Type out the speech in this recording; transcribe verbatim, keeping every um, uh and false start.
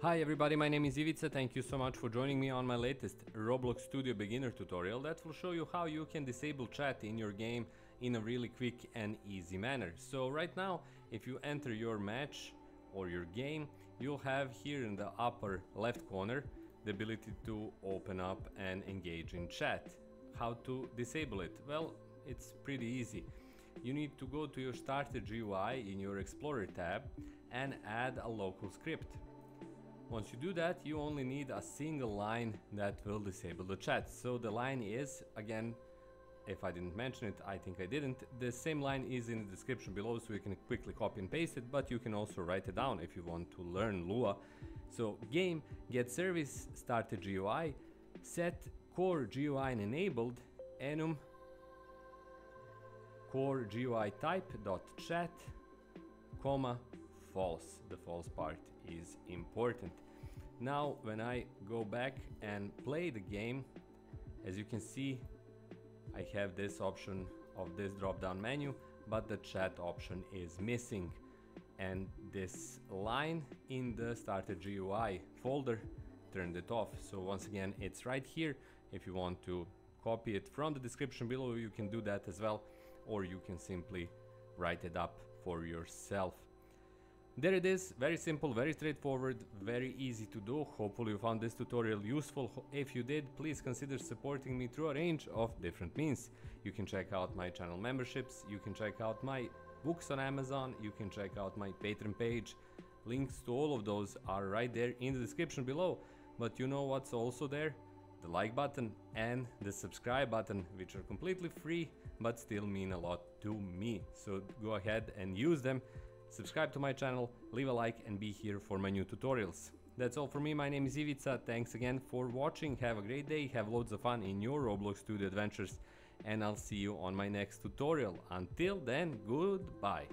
Hi everybody, my name is Ivica, thank you so much for joining me on my latest Roblox Studio beginner tutorial that will show you how you can disable chat in your game in a really quick and easy manner. So right now, if you enter your match or your game, you'll have here in the upper left corner the ability to open up and engage in chat. How to disable it? Well, it's pretty easy. You need to go to your starter G U I in your Explorer tab and add a local script. Once you do that, you only need a single line that will disable the chat. So the line is, again, if I didn't mention it, I think I didn't. The same line is in the description below, so you can quickly copy and paste it, but you can also write it down if you want to learn Lua. So game, get service, start a G U I, set core G U I enabled, enum core G U I type dot chat, comma, false. The false part is important. Now when I go back and play the game, as you can see, I have this option of this drop down menu, but the chat option is missing, and this line in the starter G U I folder turned it off. So once again, it's right here. If you want to copy it from the description below, you can do that as well, or you can simply write it up for yourself. There it is, very simple, very straightforward, very easy to do. Hopefully you found this tutorial useful. If you did, please consider supporting me through a range of different means. You can check out my channel memberships, you can check out my books on Amazon, you can check out my Patreon page. Links to all of those are right there in the description below. But you know what's also there? The like button and the subscribe button, which are completely free, but still mean a lot to me. So go ahead and use them. Subscribe to my channel, leave a like and be here for my new tutorials. That's all for me, my name is Ivica, thanks again for watching, have a great day, have loads of fun in your Roblox Studio adventures, and I'll see you on my next tutorial. Until then, goodbye!